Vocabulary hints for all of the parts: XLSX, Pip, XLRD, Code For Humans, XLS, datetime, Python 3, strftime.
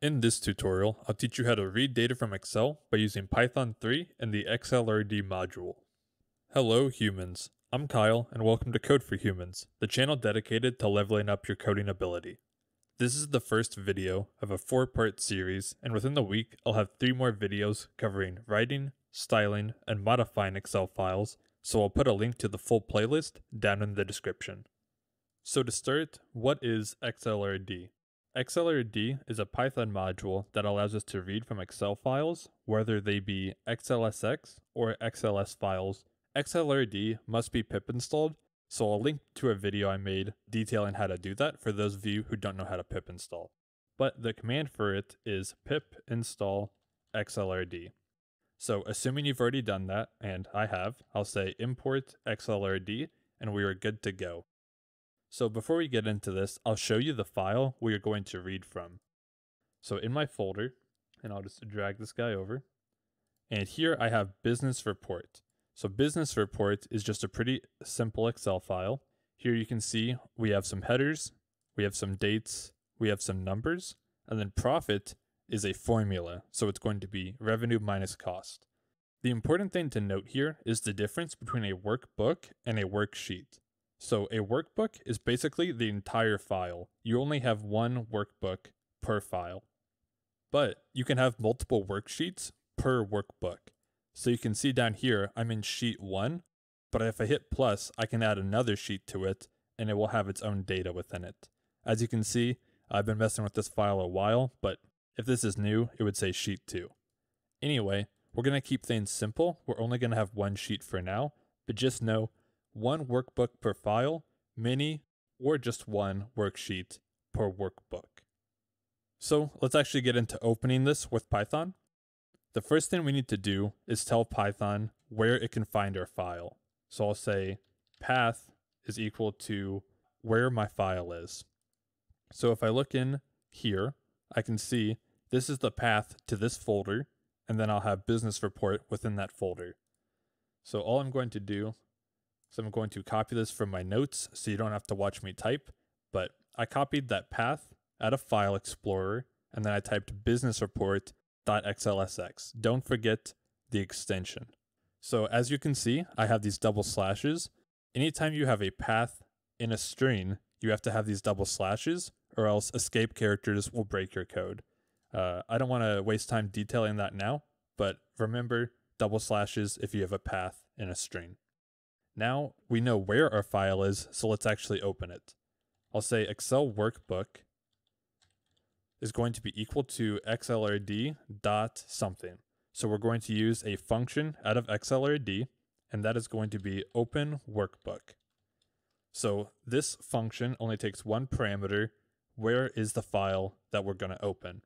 In this tutorial, I'll teach you how to read data from Excel by using Python 3 and the XLRD module. Hello humans, I'm Kyle and welcome to Code for Humans, the channel dedicated to leveling up your coding ability. This is the first video of a 4-part series, and within the week I'll have 3 more videos covering writing, styling, and modifying Excel files, so I'll put a link to the full playlist down in the description. So to start, what is XLRD? XLRD is a Python module that allows us to read from Excel files, whether they be XLSX or XLS files. XLRD must be pip installed, so I'll link to a video I made detailing how to do that for those of you who don't know how to pip install. But the command for it is pip install XLRD. So assuming you've already done that, and I have, I'll say import XLRD and we are good to go. So before we get into this, I'll show you the file we are going to read from. So in my folder, and I'll just drag this guy over, and here I have business report. So business report is just a pretty simple Excel file. Here you can see we have some headers, we have some dates, we have some numbers, and then profit is a formula. So it's going to be revenue minus cost. The important thing to note here is the difference between a workbook and a worksheet. So a workbook is basically the entire file. You only have one workbook per file, but you can have multiple worksheets per workbook. So you can see down here, I'm in sheet 1, but if I hit plus, I can add another sheet to it and it will have its own data within it. As you can see, I've been messing with this file a while, but if this is new, it would say sheet 2. Anyway, we're going to keep things simple. We're only going to have one sheet for now, but just know one workbook per file, many, or just one worksheet per workbook. So let's actually get into opening this with Python. The first thing we need to do is tell Python where it can find our file. So I'll say path is equal to where my file is. So if I look in here, I can see this is the path to this folder, and then I'll have business report within that folder. So all I'm going to do, so I'm going to copy this from my notes so you don't have to watch me type, but I copied that path out of File Explorer, and then I typed business report.xlsx. Don't forget the extension. So as you can see, I have these double slashes. Anytime you have a path in a string, you have to have these double slashes or else escape characters will break your code. I don't want to waste time detailing that now, but remember double slashes if you have a path in a string. Now we know where our file is, so let's actually open it. I'll say Excel workbook is going to be equal to XLRD dot something. So we're going to use a function out of XLRD, and that is going to be open workbook. So this function only takes one parameter, where is the file that we're going to open,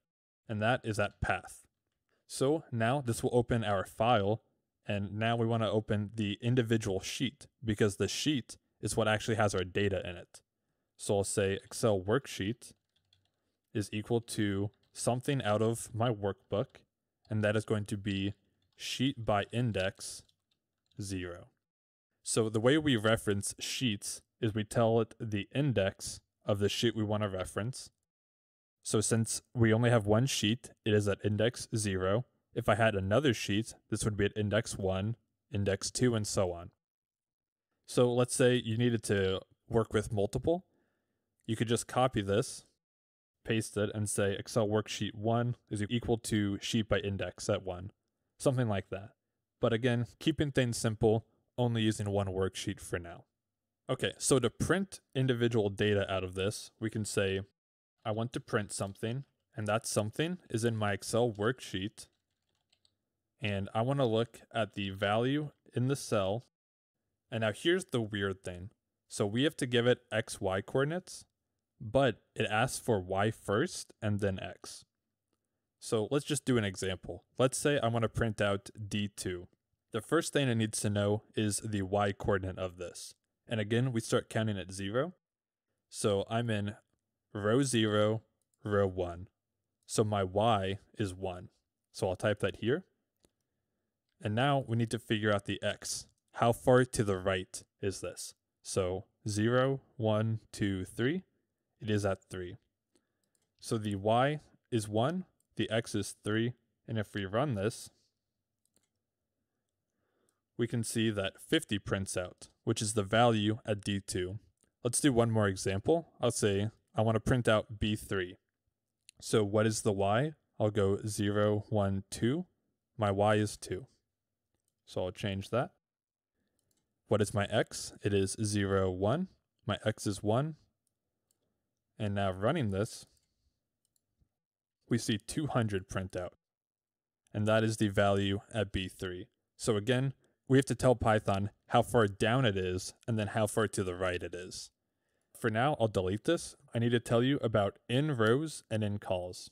and that is that path. So now this will open our file. And now we want to open the individual sheet because the sheet is what actually has our data in it. So I'll say Excel worksheet is equal to something out of my workbook, and that is going to be sheet by index 0. So the way we reference sheets is we tell it the index of the sheet we want to reference. So since we only have one sheet, it is at index 0. If I had another sheet, this would be at index 1, index 2, and so on. So let's say you needed to work with multiple. You could just copy this, paste it, and say Excel worksheet 1 is equal to sheet by index at 1, something like that. But again, keeping things simple, only using one worksheet for now. Okay, so to print individual data out of this, we can say, I want to print something, and that something is in my Excel worksheet. And I want to look at the value in the cell. And now here's the weird thing. So we have to give it X, Y coordinates, but it asks for Y first and then X. So let's just do an example. Let's say I want to print out D2. The first thing it needs to know is the Y coordinate of this. And again, we start counting at 0. So I'm in row 0, row 1. So my Y is 1. So I'll type that here. And now we need to figure out the X. How far to the right is this? So 0, 1, 2, 3, it is at 3. So the Y is 1, the x is 3, and if we run this, we can see that 50 prints out, which is the value at D2. Let's do one more example. I'll say I want to print out B3. So what is the y? I'll go 0, 1, 2. My y is 2. So I'll change that. What is my x? It is 0, 1. My x is 1. And now running this, we see 200 print out. And that is the value at B3. So again, we have to tell Python how far down it is and then how far to the right it is. For now, I'll delete this. I need to tell you about in rows and in calls.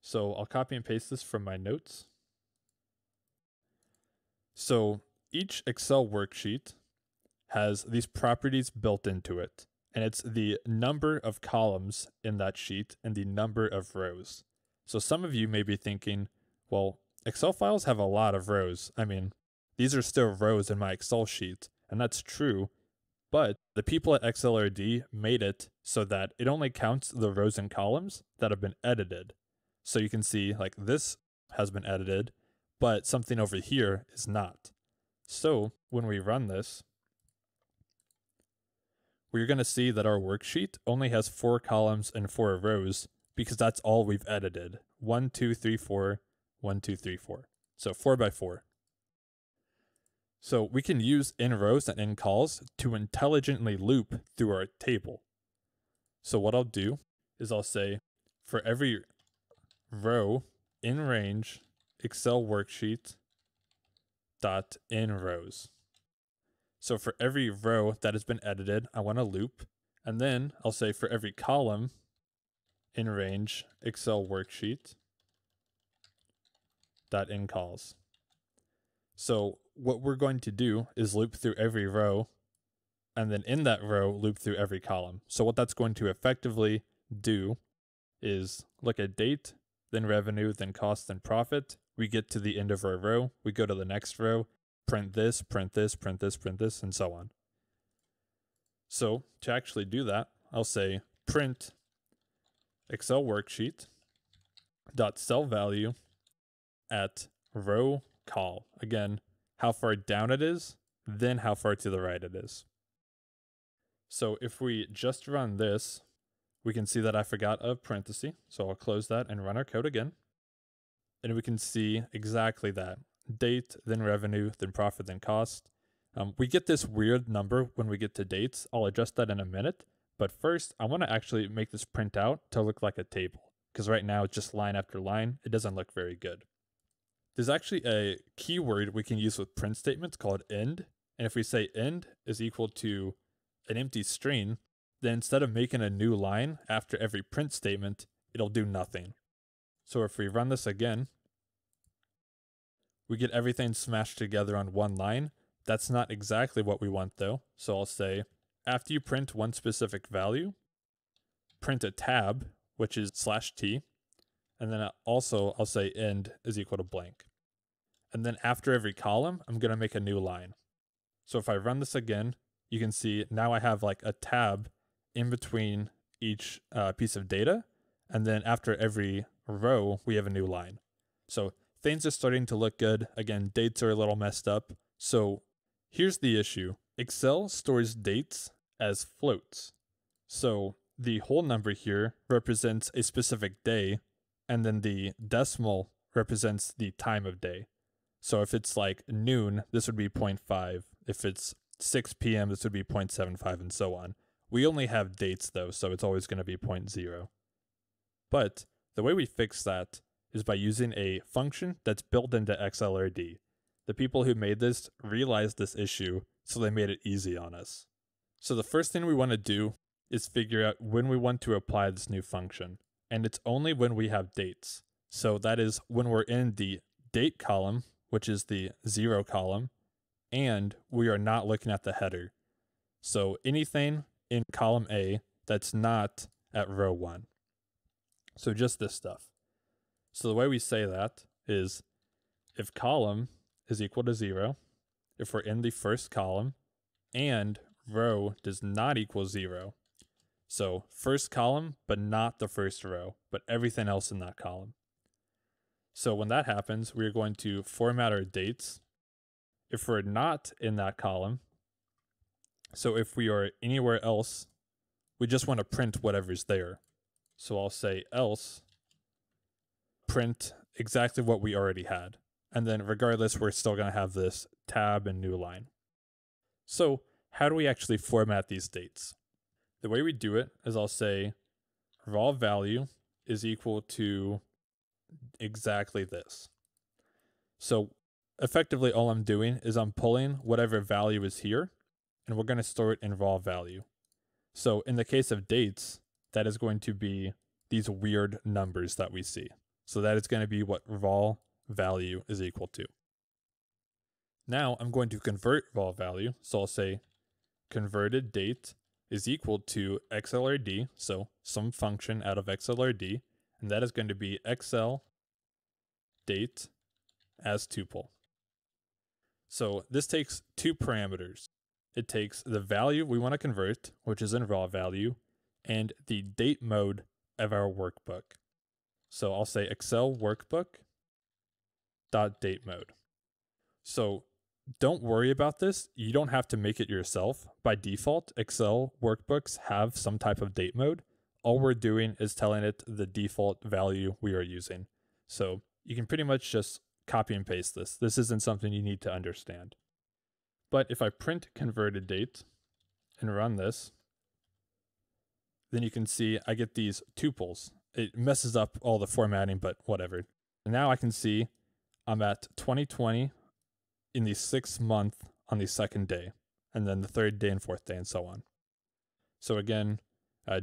So I'll copy and paste this from my notes. So each Excel worksheet has these properties built into it, and it's the number of columns in that sheet and the number of rows. So some of you may be thinking, well, Excel files have a lot of rows. I mean, these are still rows in my Excel sheet, and that's true, but the people at XLRD made it so that it only counts the rows and columns that have been edited. So you can see like this has been edited, but something over here is not. So when we run this, we're going to see that our worksheet only has 4 columns and 4 rows because that's all we've edited. 1, 2, 3, 4, 1, 2, 3, 4. So 4 by 4. So we can use in rows and in calls to intelligently loop through our table. So what I'll do is I'll say for every row in range Excel worksheet dot in rows. So for every row that has been edited, I want to loop, and then I'll say for every column in range Excel worksheet dot in calls. So what we're going to do is loop through every row, and then in that row, loop through every column. So what that's going to effectively do is look at date, then revenue, then cost, then profit. We get to the end of our row. We go to the next row, print this, print this, print this, print this, and so on. So to actually do that, I'll say print Excel worksheet dot cell value at row call. Again, how far down it is, then how far to the right it is. So if we just run this, we can see that I forgot a parenthesis. So I'll close that and run our code again. And we can see exactly that. Date, then revenue, then profit, then cost. We get this weird number when we get to dates. I'll adjust that in a minute. But first, I want to actually make this print out to look like a table, because right now it's just line after line. It doesn't look very good. There's actually a keyword we can use with print statements called end. And if we say end is equal to an empty string, then instead of making a new line after every print statement, it'll do nothing. So if we run this again, we get everything smashed together on one line. That's not exactly what we want though. So I'll say, after you print one specific value, print a tab, which is /t. And then also I'll say end is equal to blank. And then after every column, I'm going to make a new line. So if I run this again, you can see now I have like a tab in between each piece of data. And then after every row, we have a new line. So things are starting to look good. Again, dates are a little messed up. So here's the issue. Excel stores dates as floats. So the whole number here represents a specific day, and then the decimal represents the time of day. So if it's like noon, this would be 0.5. If it's 6 p.m., this would be 0.75 and so on. We only have dates though, so it's always going to be 0.0. But the way we fix that is by using a function that's built into XLRD. The people who made this realized this issue, so they made it easy on us. So the first thing we want to do is figure out when we want to apply this new function. And it's only when we have dates. So that is when we're in the date column, which is the 0 column, and we are not looking at the header. So anything in column A that's not at row 1. So just this stuff. So the way we say that is if column is equal to 0, if we're in the first column, and row does not equal 0. So first column, but not the first row, but everything else in that column. So when that happens, we're going to format our dates. If we're not in that column, so if we are anywhere else, we just want to print whatever's there. So I'll say else, print exactly what we already had. And then regardless, we're still going to have this tab and new line. So how do we actually format these dates? The way we do it is I'll say raw value is equal to exactly this. So effectively all I'm doing is I'm pulling whatever value is here, and we're going to store it in raw value. So in the case of dates, that is going to be these weird numbers that we see. So that is going to be what raw value is equal to. Now I'm going to convert raw value. So I'll say converted date is equal to XLRD. So some function out of XLRD, and that is going to be XL date as tuple. So this takes two parameters. It takes the value we want to convert, which is in raw value, and the date mode of our workbook. So I'll say Excel workbook.datemode. So don't worry about this. You don't have to make it yourself. By default, Excel workbooks have some type of date mode. All we're doing is telling it the default value we are using. So you can pretty much just copy and paste this. This isn't something you need to understand. But if I print converted date and run this, then you can see I get these tuples. It messes up all the formatting, but whatever. And now I can see I'm at 2020 in the 6th month on the 2nd day, and then the 3rd day and 4th day and so on. So again,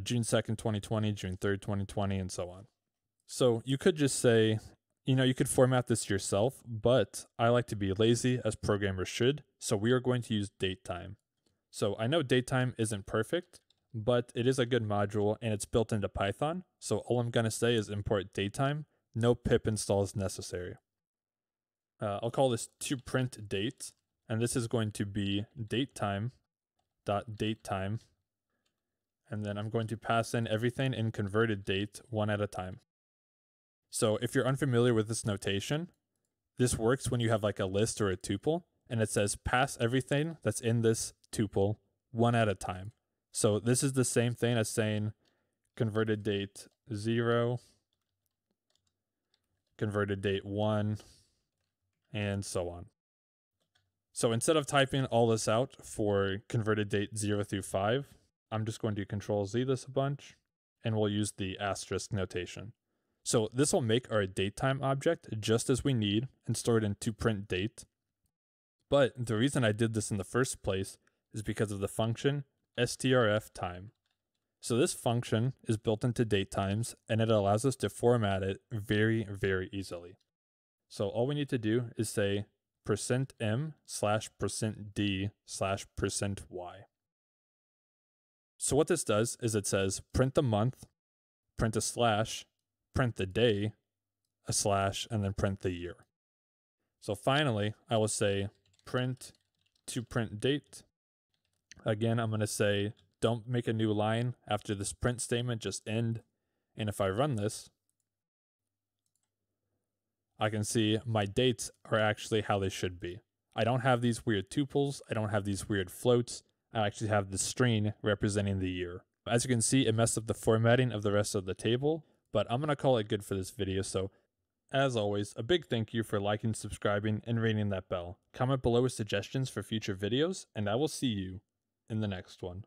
June 2nd, 2020, June 3rd, 2020, and so on. So you could just say, you know, you could format this yourself, but I like to be lazy as programmers should. So we are going to use datetime. So I know datetime isn't perfect, but it is a good module and it's built into Python. So all I'm going to say is import datetime. No pip install is necessary. I'll call this to print date, and this is going to be datetime.datetime. And then I'm going to pass in everything in converted date one at a time. So if you're unfamiliar with this notation, this works when you have like a list or a tuple, and it says pass everything that's in this tuple one at a time. So this is the same thing as saying converted date 0, converted date 1, and so on. So instead of typing all this out for converted date 0 through 5, I'm just going to control Z this a bunch, and we'll use the asterisk notation. So this will make our datetime object just as we need and store it in toPrintDate. But the reason I did this in the first place is because of the function strftime. So this function is built into datetimes, and it allows us to format it very, very easily. So all we need to do is say %m/%d/%y. So what this does is it says print the month, print a slash, print the day, a slash, and then print the year. So finally, I will say print to print date. Again, I'm going to say don't make a new line after this print statement, just end. And if I run this, I can see my dates are actually how they should be. I don't have these weird tuples. I don't have these weird floats. I actually have the string representing the year. As you can see, it messed up the formatting of the rest of the table, but I'm going to call it good for this video. So as always, a big thank you for liking, subscribing, and ringing that bell. Comment below with suggestions for future videos, and I will see you in the next one.